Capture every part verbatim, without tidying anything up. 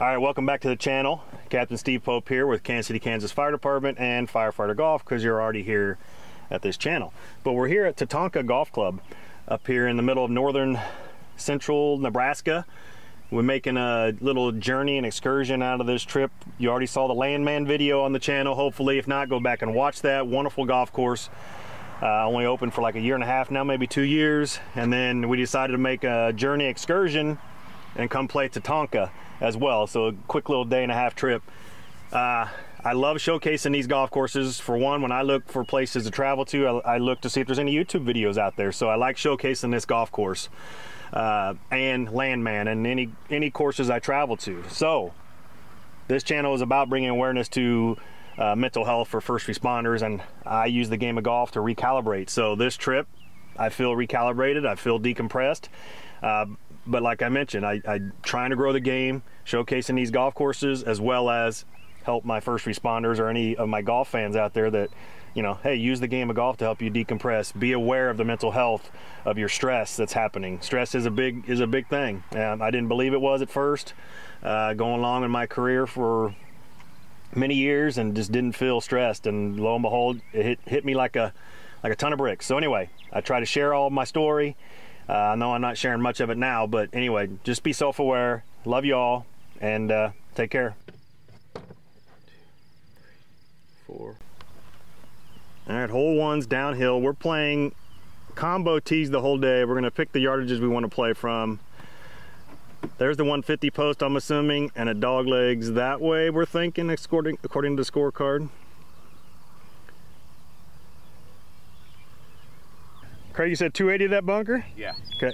All right, welcome back to the channel. Captain Steve Pope here with Kansas City, Kansas Fire Department and Firefighter Golf, because you're already here at this channel. But we're here at Tatanka Golf Club up here in the middle of northern central Nebraska. We're making a little journey and excursion out of this trip. You already saw the Landman video on the channel, hopefully. If not, go back and watch that. Wonderful golf course. Uh, only open for like a year and a half now, maybe two years. And then we decided to make a journey excursion and come play Tatanka as well. So a quick little day and a half trip. Uh, I love showcasing these golf courses. For one, when I look for places to travel to, I, I look to see if there's any YouTube videos out there. So I like showcasing this golf course uh, and Landman and any, any courses I travel to. So this channel is about bringing awareness to uh, mental health for first responders. And I use the game of golf to recalibrate. So this trip, I feel recalibrated. I feel decompressed. Uh, But like I mentioned, I, I'm trying to grow the game, showcasing these golf courses, as well as help my first responders or any of my golf fans out there that, you know, hey, use the game of golf to help you decompress. Be aware of the mental health of your stress that's happening. Stress is a big is a big thing. Um, I didn't believe it was at first, uh, going along in my career for many years and just didn't feel stressed. And lo and behold, it hit, hit me like a, like a ton of bricks. So anyway, I try to share all my story. Uh, I know I'm not sharing much of it now, but anyway, just be self-aware. Love you all, and uh, take care. One, two, three, four. All right, hole one's downhill. We're playing combo tees the whole day. We're gonna pick the yardages we wanna play from. There's the one fifty post, I'm assuming, and a dog legs that way, we're thinking, according, according to the scorecard. Craig, you said two eighty of that bunker? Yeah. Okay.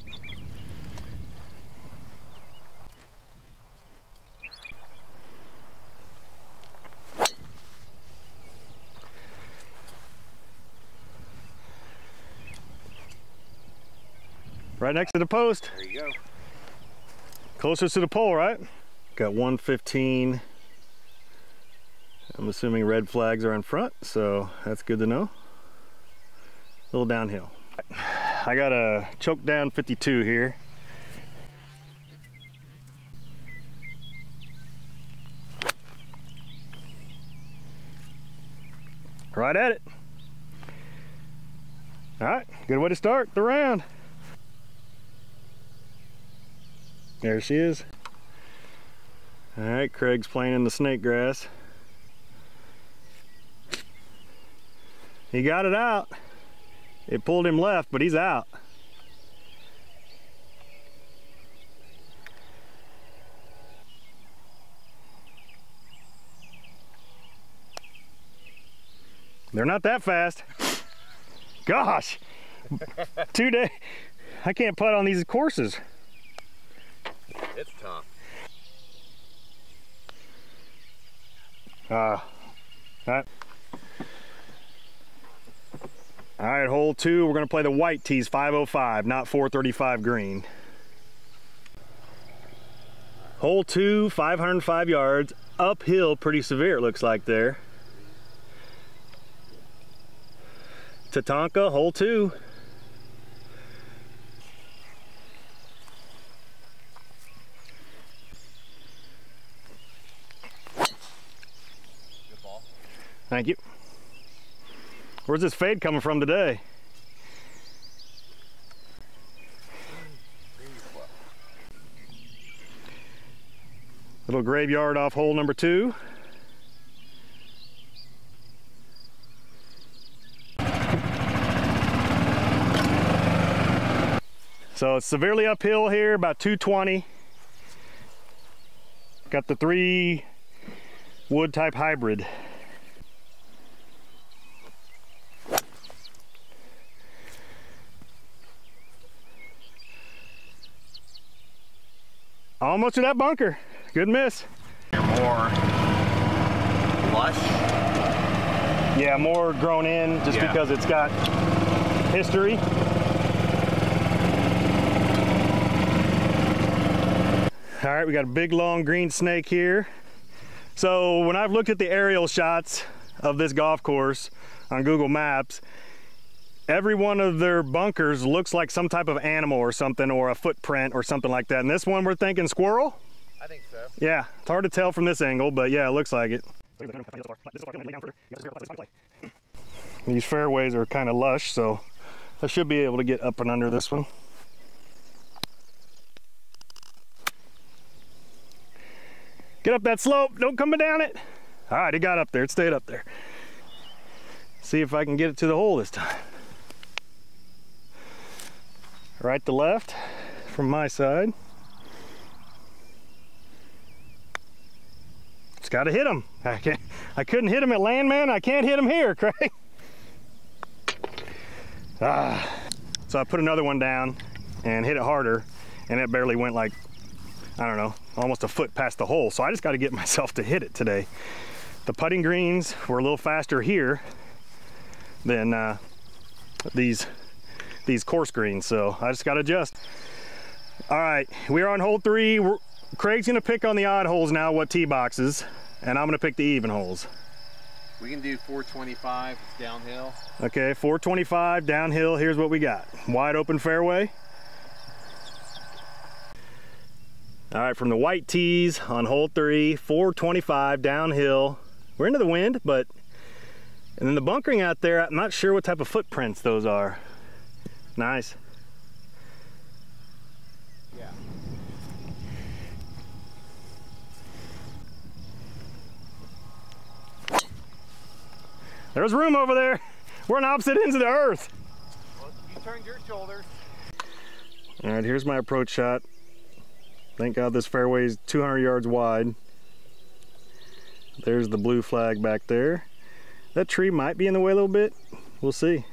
Right next to the post. There you go. Closest to the pole, right? Got one fifteen. I'm assuming red flags are in front, so that's good to know. A little downhill. I got a choke down fifty-two here. Right at it. All right, good way to start the round. There she is. All right, Craig's playing in the snake grass. He got it out. It pulled him left, but he's out. They're not that fast. Gosh, two day. I can't putt on these courses. It's tough. Uh, all right. All right, hole two, we're gonna play the white tees, five oh five, not four thirty-five green. Hole two, five hundred five yards, uphill, pretty severe it looks like there. Tatanka, hole two. Good ball. Thank you. Where's this fade coming from today? Little graveyard off hole number two. So it's severely uphill here, about two twenty. Got the three wood type hybrid. Almost to that bunker. Good miss. More lush. Yeah, more grown in just yeah. Because it's got history. All right, we got a big long green snake here. So when I've looked at the aerial shots of this golf course on Google Maps, every one of their bunkers looks like some type of animal or something, or a footprint or something like that. And this one, we're thinking squirrel? I think so. Yeah, it's hard to tell from this angle, but yeah, it looks like it. These fairways are kind of lush, so I should be able to get up and under this one. Get up that slope, don't come down it. All right, it got up there, it stayed up there. See if I can get it to the hole this time. Right to left from my side. It's gotta hit him. I can't, I couldn't hit him at Landman, I can't hit him here, Craig. Ah. So I put another one down and hit it harder, and it barely went like, I don't know, almost a foot past the hole. So I just got to get myself to hit it today. The putting greens were a little faster here than uh, these these course greens, so I just got to adjust. All right, we're on hole three. We're, Craig's going to pick on the odd holes now, what tee boxes, and I'm going to pick the even holes. We can do four twenty-five, it's downhill. Okay, four twenty-five, downhill, here's what we got. Wide open fairway. All right, from the white tees on hole three, four twenty-five downhill. We're into the wind, but, and then the bunkering out there, I'm not sure what type of footprints those are. Nice. Yeah. There's room over there. We're on opposite ends of the earth. Well, you turned your shoulders. All right, here's my approach shot. Thank God this fairway is two hundred yards wide. There's the blue flag back there. That tree might be in the way a little bit. We'll see.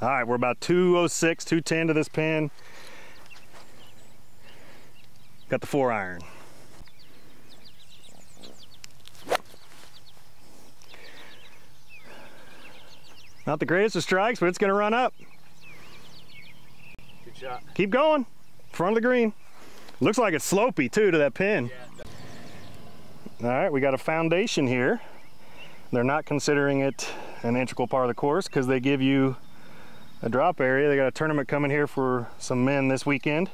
All right, we're about two oh six, two ten to this pin. Got the four iron. Not the greatest of strikes, but it's gonna run up. Good shot. Keep going. Front of the green. Looks like it's slopey too to that pin. Yeah. All right, we got a foundation here. They're not considering it an integral part of the course because they give you a drop area. They got a tournament coming here for some men this weekend.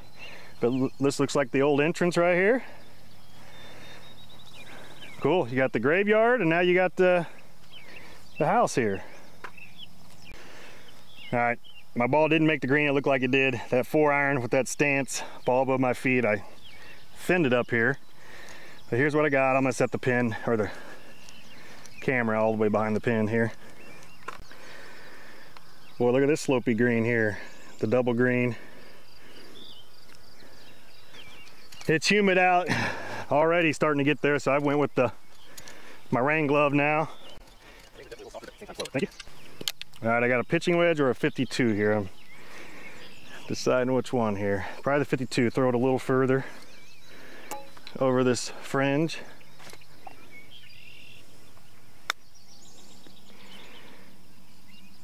But this looks like the old entrance right here. Cool, you got the graveyard and now you got the, the house here. All right. My ball didn't make the green, it looked like it did. That four iron with that stance, ball above my feet, I thinned it up here. But here's what I got. I'm gonna set the pin, or the camera all the way behind the pin here. Boy, look at this slopey green here, the double green. It's humid out, already starting to get there, so I went with the my rain glove now. Thank you. All right, I got a pitching wedge or a fifty-two here. I'm deciding which one here. Probably the fifty-two, throw it a little further over this fringe.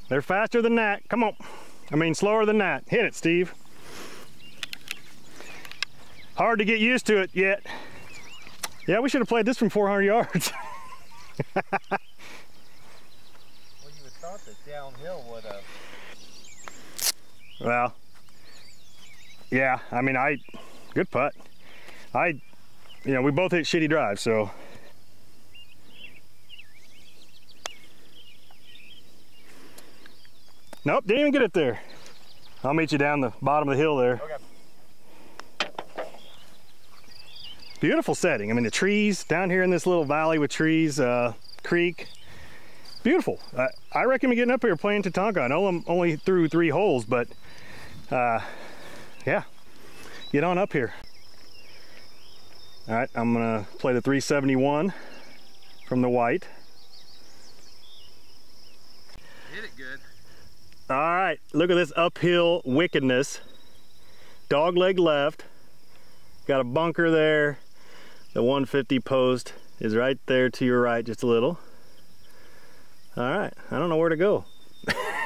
They're faster than that, come on. I mean, slower than that. Hit it, Steve. Hard to get used to it yet. Yeah, we should have played this from four hundred yards. Downhill would have. Well, yeah, I mean, I, good putt. I, you know, we both hit shitty drives, so. Nope, didn't even get it there. I'll meet you down the bottom of the hill there. Okay. Beautiful setting. I mean, the trees down here in this little valley with trees, uh, creek. Beautiful. Uh, I recommend getting up here playing Tatanka. I know I'm only through three holes, but uh, yeah, get on up here. All right, I'm gonna play the three seventy-one from the white. Hit it good. All right, look at this uphill wickedness. Dog leg left, got a bunker there. The one fifty post is right there to your right just a little. All right, I don't know where to go.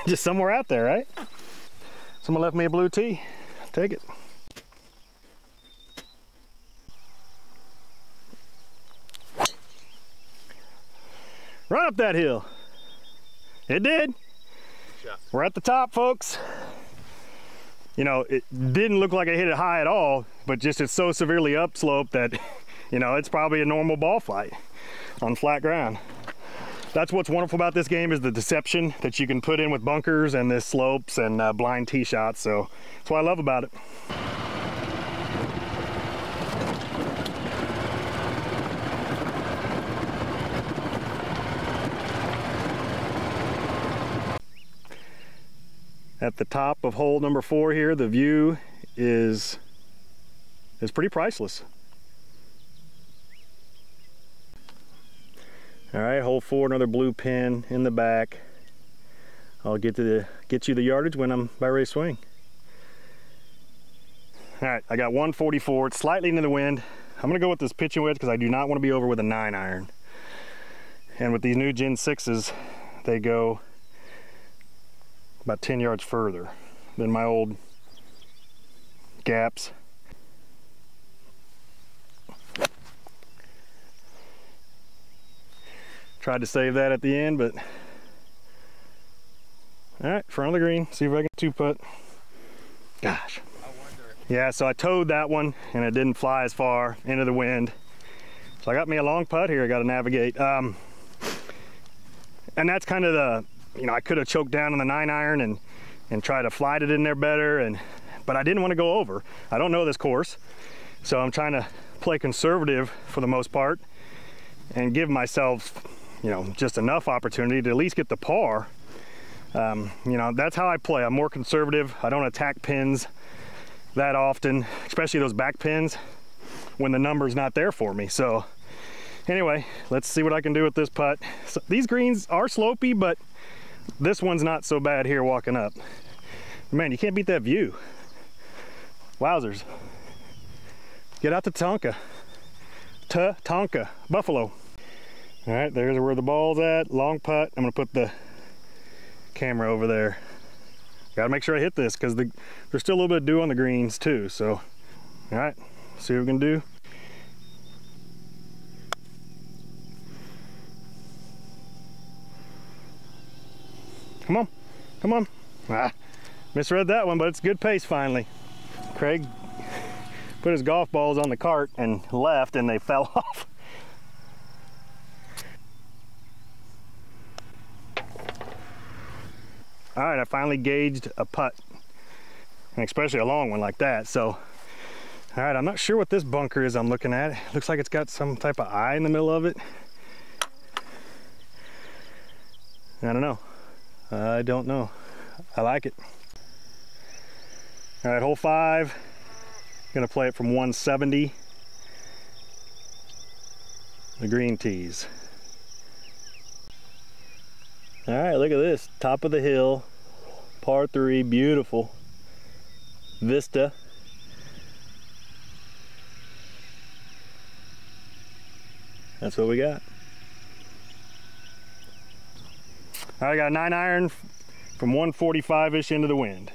Just somewhere out there, right? Someone left me a blue tee. Take it. Right up that hill. It did. We're at the top, folks. You know, it didn't look like I hit it high at all. but just it's so severely upslope that, you know, it's probably a normal ball flight on flat ground. That's what's wonderful about this game is the deception that you can put in with bunkers and this slopes and uh, blind tee shots. So that's what I love about it. At the top of hole number four here, the view is, is pretty priceless. All right, hole four, another blue pin in the back. I'll get to the, get you the yardage when I'm about ready to swing. All right, I got one forty-four, it's slightly into the wind. I'm gonna go with this pitching wedge because I do not want to be over with a nine iron. And with these new Gen sixes, they go about ten yards further than my old gaps. Tried to save that at the end, but all right, front of the green, see if I can two putt. Gosh. I wonder. Yeah, so I towed that one and it didn't fly as far into the wind. So I got me a long putt here, I gotta navigate. Um, and that's kind of the, you know, I could have choked down on the nine iron and and tried to fly it in there better, and but I didn't want to go over. I don't know this course, so I'm trying to play conservative for the most part and give myself, you know, just enough opportunity to at least get the par. Um, you know, that's how I play. I'm more conservative. I don't attack pins that often, especially those back pins when the number's not there for me. So anyway, let's see what I can do with this putt. So these greens are slopey, but this one's not so bad here walking up. Man, you can't beat that view. Wowzers. Get out to Tatanka. Tatanka, Buffalo. All right, there's where the ball's at. Long putt. I'm gonna put the camera over there. Gotta make sure I hit this because the, there's still a little bit of dew on the greens too. So, all right, see what we can do. Come on, come on. Ah, misread that one, but it's good pace finally. Craig put his golf balls on the cart and left, and they fell off. All right, I finally gauged a putt, and especially a long one like that. So, all right, I'm not sure what this bunker is I'm looking at. It looks like it's got some type of eye in the middle of it. I don't know. I don't know. I like it. All right, hole five. I'm gonna play it from one seventy. The green tees. All right, look at this. Top of the hill, par three, beautiful vista. That's what we got. All right, I got a nine iron from one forty-five-ish into the wind.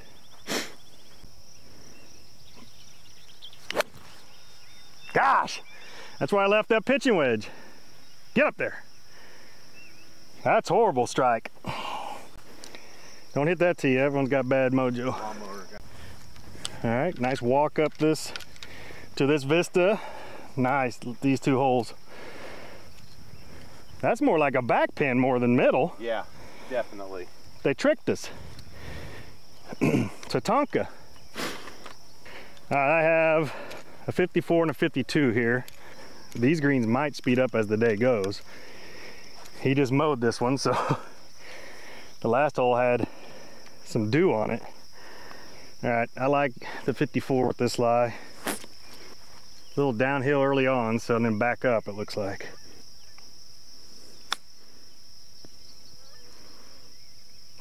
Gosh, that's why I left that pitching wedge. Get up there. That's horrible strike. Don't hit that tee, everyone's got bad mojo. All right, nice walk up this to this vista. Nice, these two holes. That's more like a back pin more than middle. Yeah. Definitely. They tricked us. Tatanka. All right, I have a fifty-four and a fifty-two here. These greens might speed up as the day goes. He just mowed this one, so the last hole had some dew on it. All right, I like the fifty-four with this lie. A little downhill early on, so then back up, it looks like.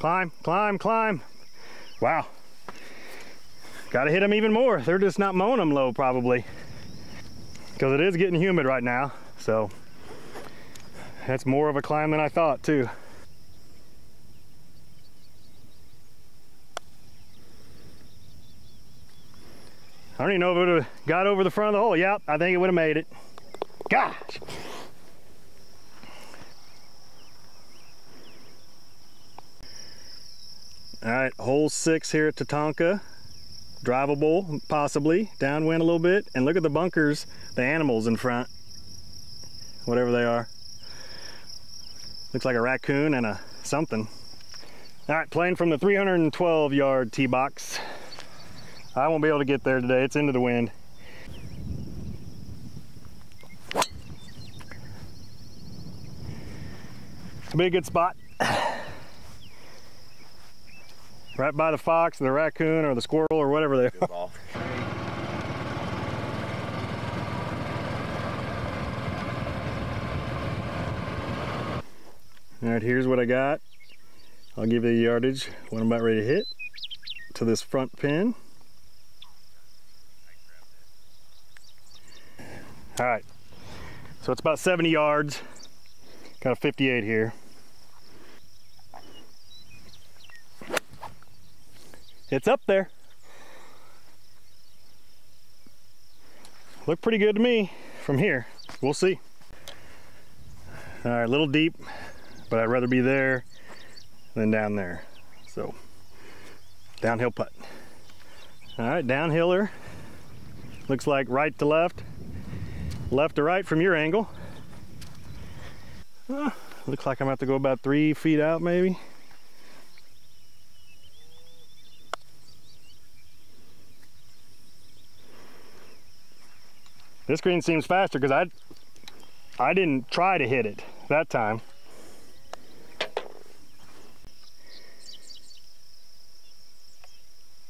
Climb, climb, climb. Wow. Gotta hit them even more. They're just not mowing them low probably. Because it is getting humid right now. So that's more of a climb than I thought too. I don't even know if it would have got over the front of the hole. Yep, I think it would have made it. Gosh. All right, hole six here at Tatanka. drivable possibly, downwind a little bit, and look at the bunkers, the animals in front, whatever they are. Looks like a raccoon and a something. All right, playing from the three hundred twelve yard tee box. I won't be able to get there today, it's into the wind. It's be a good spot. Right by the fox, the raccoon, or the squirrel, or whatever they are. Ball. All right, here's what I got. I'll give you the yardage when I'm about ready to hit to this front pin. All right, so it's about seventy yards. Got a fifty-eight here. It's up there. Looked pretty good to me from here. We'll see. All right, a little deep, but I'd rather be there than down there. So, downhill putt. All right, downhiller. Looks like right to left, left to right from your angle. Uh, looks like I'm about to go about three feet out maybe. This green seems faster because I I didn't try to hit it that time.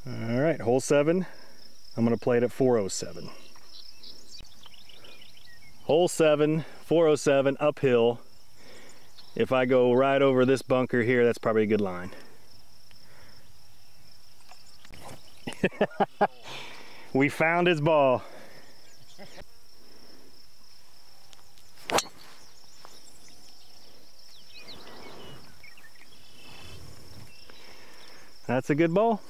All right, hole seven. I'm gonna play it at four oh seven. Hole seven, four oh seven, uphill. If I go right over this bunker here, that's probably a good line. We found his ball. That's a good ball.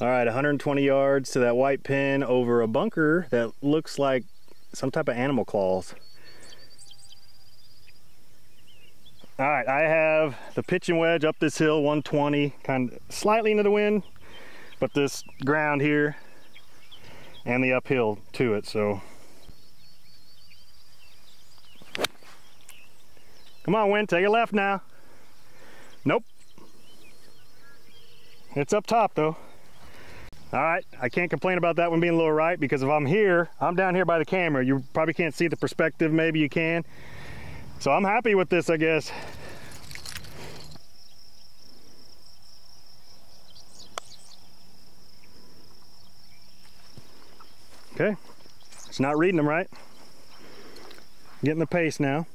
All right, one hundred twenty yards to that white pin over a bunker that looks like some type of animal claws. All right, I have the pitching wedge up this hill, one twenty, kind of slightly into the wind, but this ground here and the uphill to it, so. Come on, wind, take a left now. Nope. It's up top, though. All right, I can't complain about that one being a little right, because if I'm here, I'm down here by the camera. You probably can't see the perspective, maybe you can. So I'm happy with this, I guess. Okay, it's not reading them right. Getting the pace now.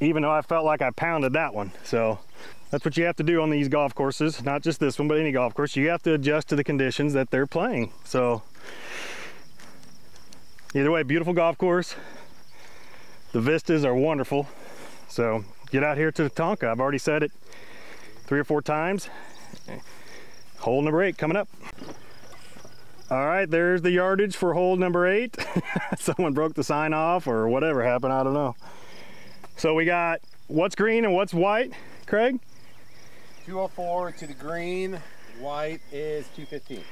Even though I felt like I pounded that one, so. That's what you have to do on these golf courses, not just this one, but any golf course. You have to adjust to the conditions that they're playing. So either way, beautiful golf course. The vistas are wonderful. So get out here to Tatanka. I've already said it three or four times. Hole number eight coming up. All right, there's the yardage for hole number eight. Someone broke the sign off or whatever happened, I don't know. So we got what's green and what's white, Craig? two oh four to the green, white is two fifteen.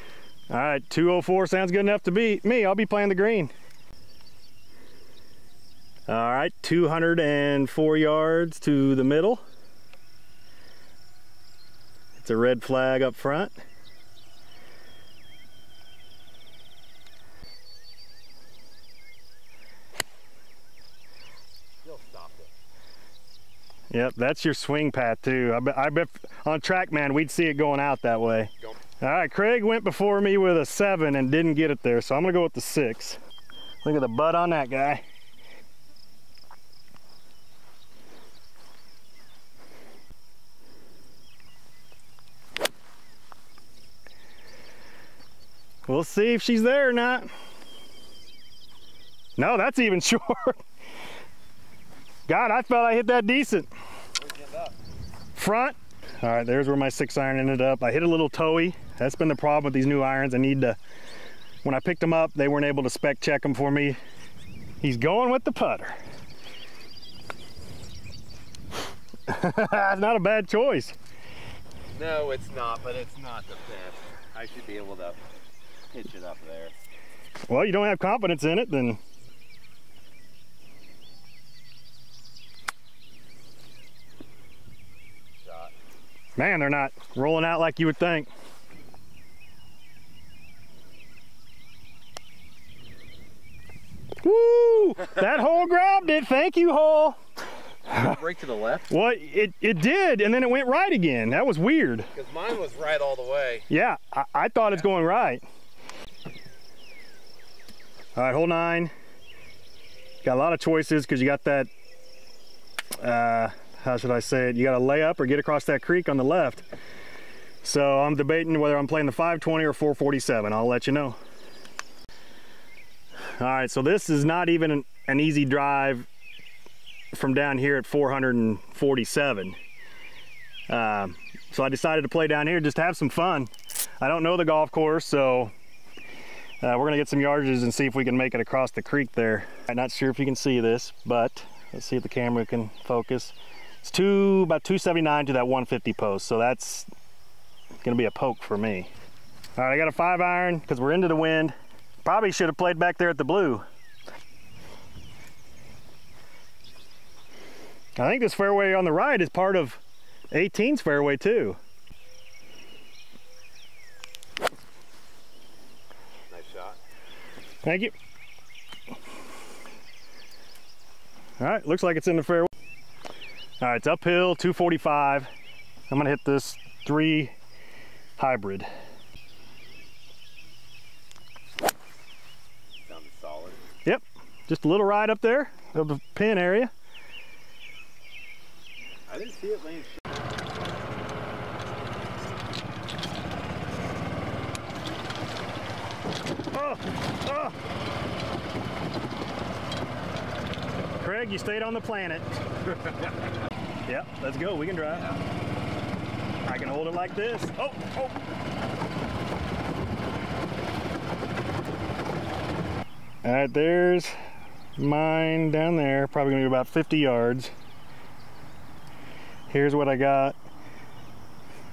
All right, two oh four sounds good enough to beat me. I'll be playing the green. All right, two hundred four yards to the middle. It's a red flag up front. Yep, that's your swing path too. I bet, I bet on Trackman we'd see it going out that way. Go. All right, Craig went before me with a seven and didn't get it there, so I'm gonna go with the six. Look at the butt on that guy. We'll see if she's there or not. No, that's even short. God, I felt I hit that decent. Where'd you end up? Front. All right, there's where my six iron ended up. I hit a little toey. That's been the problem with these new irons. I need to, when I picked them up, they weren't able to spec check them for me. He's going with the putter. It's not a bad choice. No, it's not, but it's not the best. I should be able to pitch it up there. Well, you don't have confidence in it, then. Shot. Man, they're not rolling out like you would think. Woo! That hole grabbed it. Thank you, hole. Right to the left? Well, it, it did, and then it went right again. That was weird. Because mine was right all the way. Yeah, I, I thought yeah. It's going right. All right, hole nine. Got a lot of choices because you got that, uh, how should I say it? You got to lay up or get across that creek on the left. So I'm debating whether I'm playing the five twenty or four forty-seven. I'll let you know. All right, so this is not even an, an easy drive from down here at four forty-seven. Um, so I decided to play down here, just to have some fun. I don't know the golf course, so uh, we're gonna get some yardages and see if we can make it across the creek there. I'm not sure if you can see this, but let's see if the camera can focus. It's two, about two seventy-nine to that one fifty post, so that's gonna be a poke for me. All right, I got a five iron because we're into the wind. Probably should have played back there at the blue. I think this fairway on the right is part of eighteen's fairway too. Nice shot. Thank you. All right, looks like it's in the fairway. All right, it's uphill, two forty-five. I'm gonna hit this three hybrid. Sounds solid. Yep, just a little ride up there of the pin area. I didn't see it land. Oh, oh. Craig, you stayed on the planet. Yep, let's go. We can drive. Yeah. I can hold it like this. Oh, oh. All right, there's mine down there. Probably gonna be about fifty yards. Here's what I got.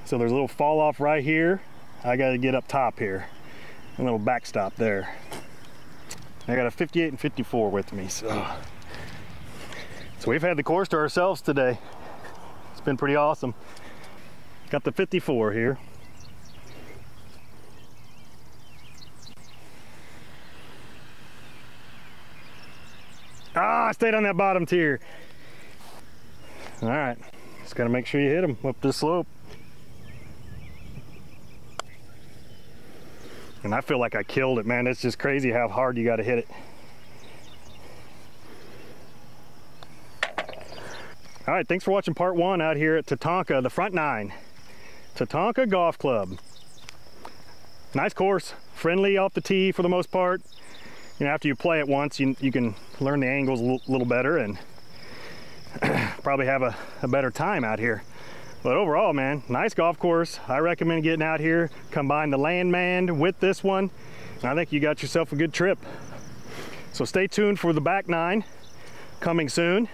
So there's a little fall off right here. I gotta get up top here. A little backstop there. I got a fifty-eight and fifty-four with me, so. So we've had the course to ourselves today. It's been pretty awesome. Got the fifty-four here. Ah, I stayed on that bottom tier. All right. Just gotta make sure you hit them up this slope. And I feel like I killed it, man. It's just crazy how hard you gotta hit it. All right, thanks for watching part one out here at Tatanka, the front nine. Tatanka Golf Club. Nice course, friendly off the tee for the most part. You know, after you play it once, you, you can learn the angles a little better and probably have a, a better time out here. But overall, man, nice golf course. I recommend getting out here, combine the Landman with this one, and I think you got yourself a good trip. So stay tuned for the back nine coming soon,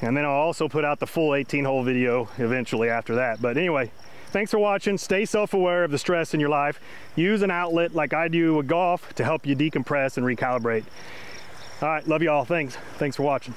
and then I'll also put out the full eighteen hole video eventually after that. But anyway, thanks for watching. Stay self-aware of the stress in your life. Use an outlet like I do with golf to help you decompress and recalibrate. All right, love you all. Thanks. Thanks for watching.